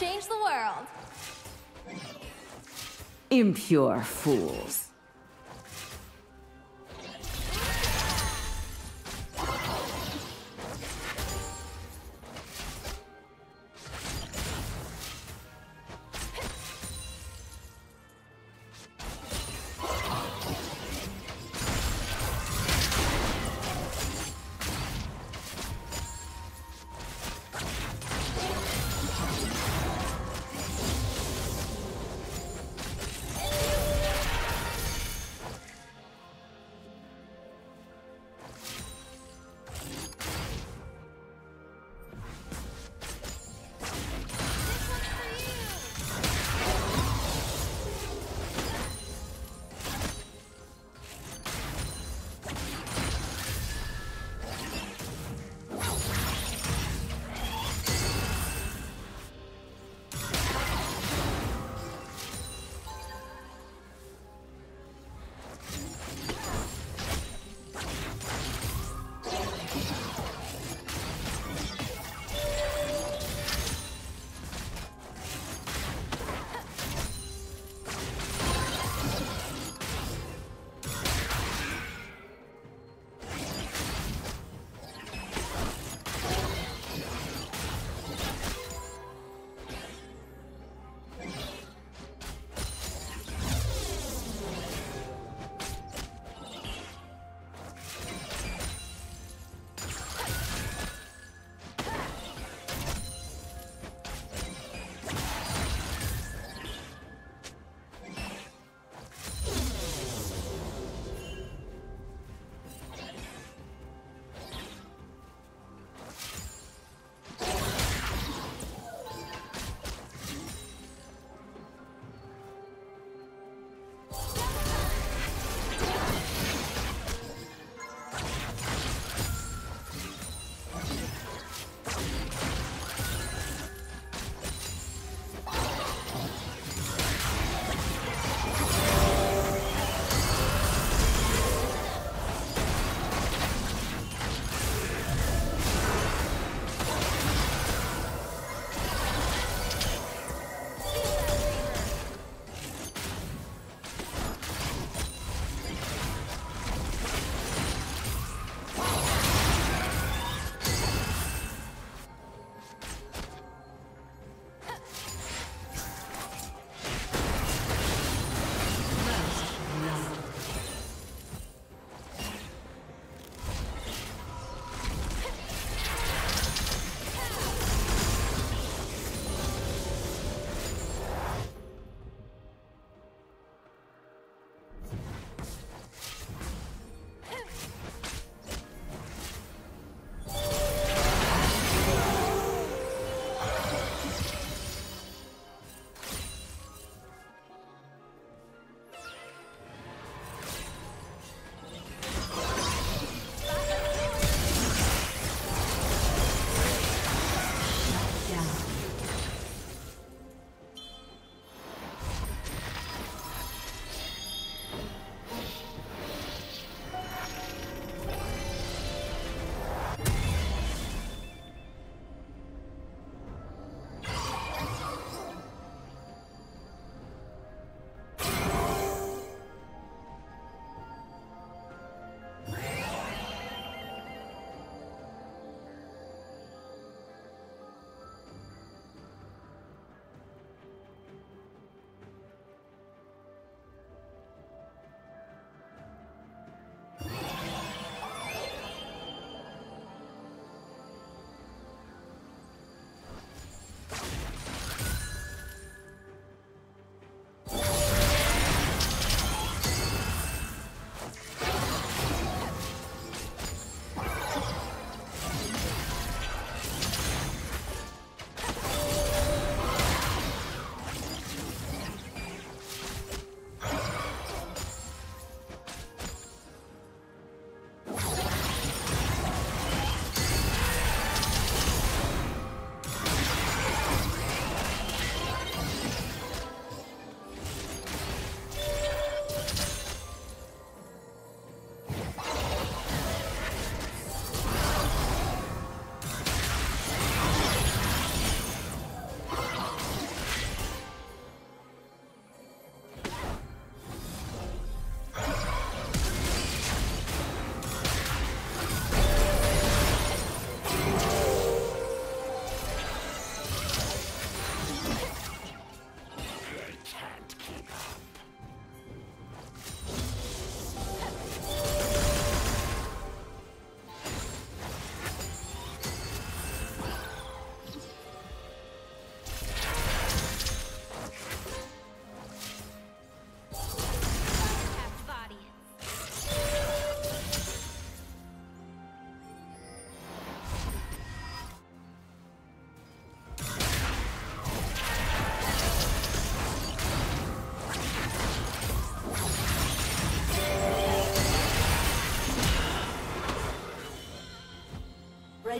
change the world. Impure fools.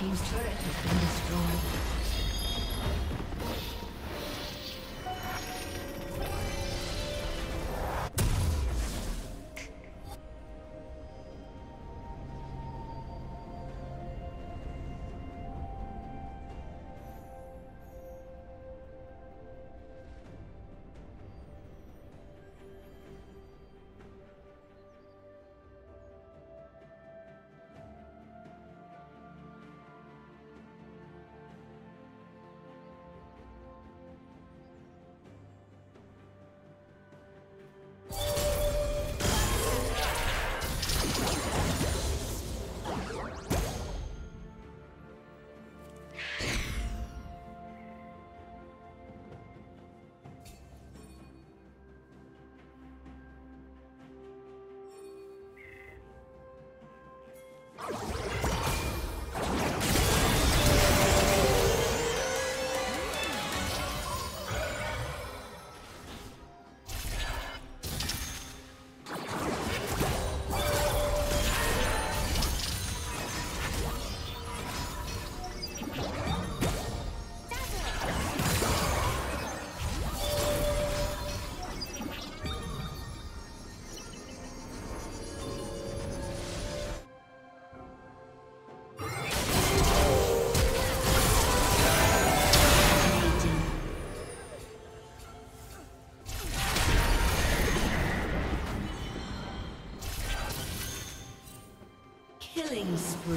Team's turret has been destroyed. Killing spree.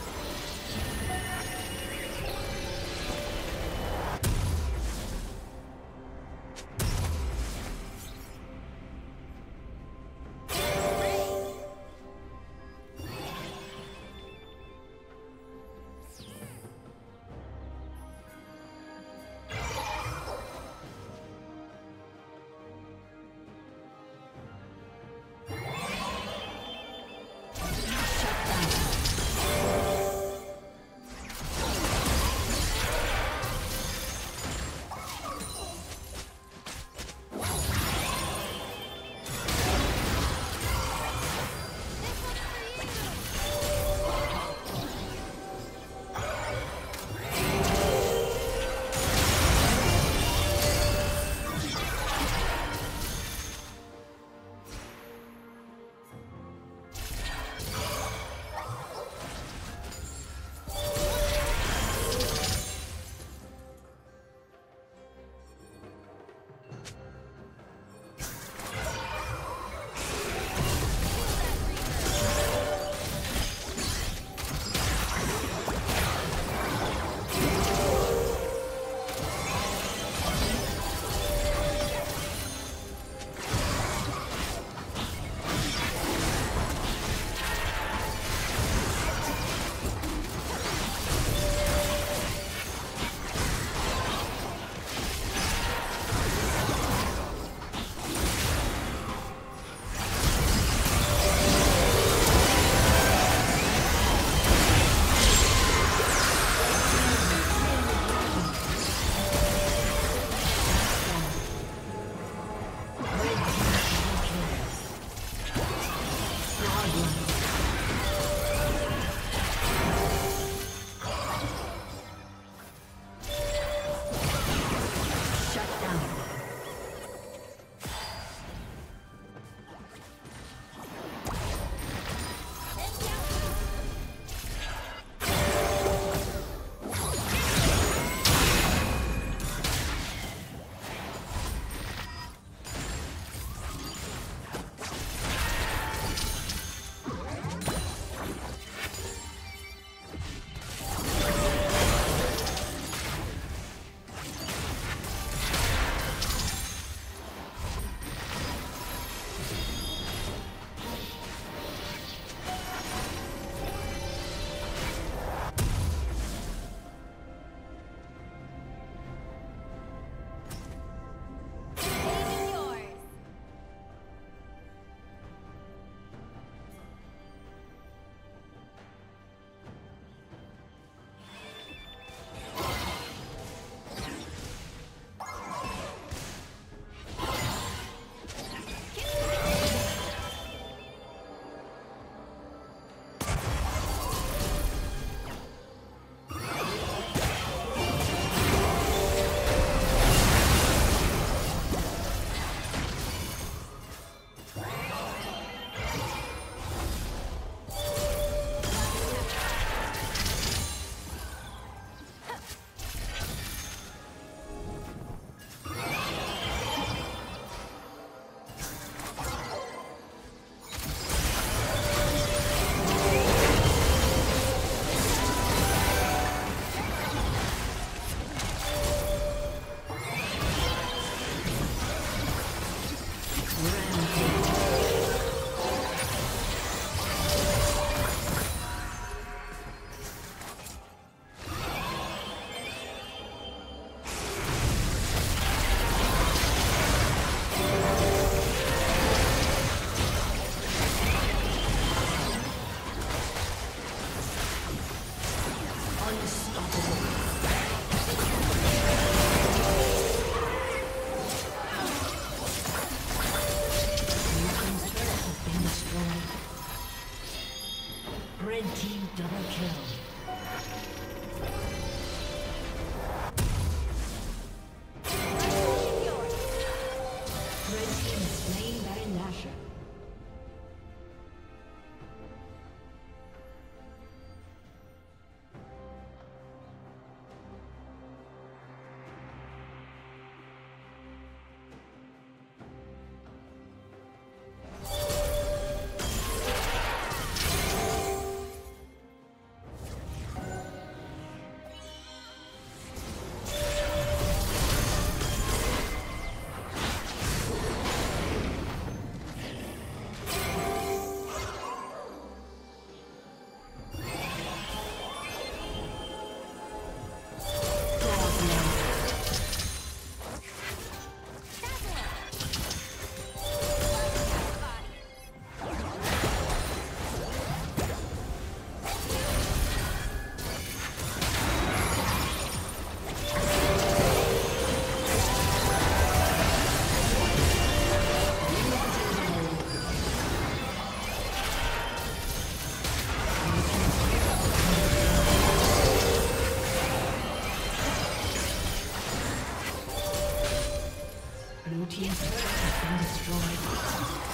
Team's turret has been destroyed.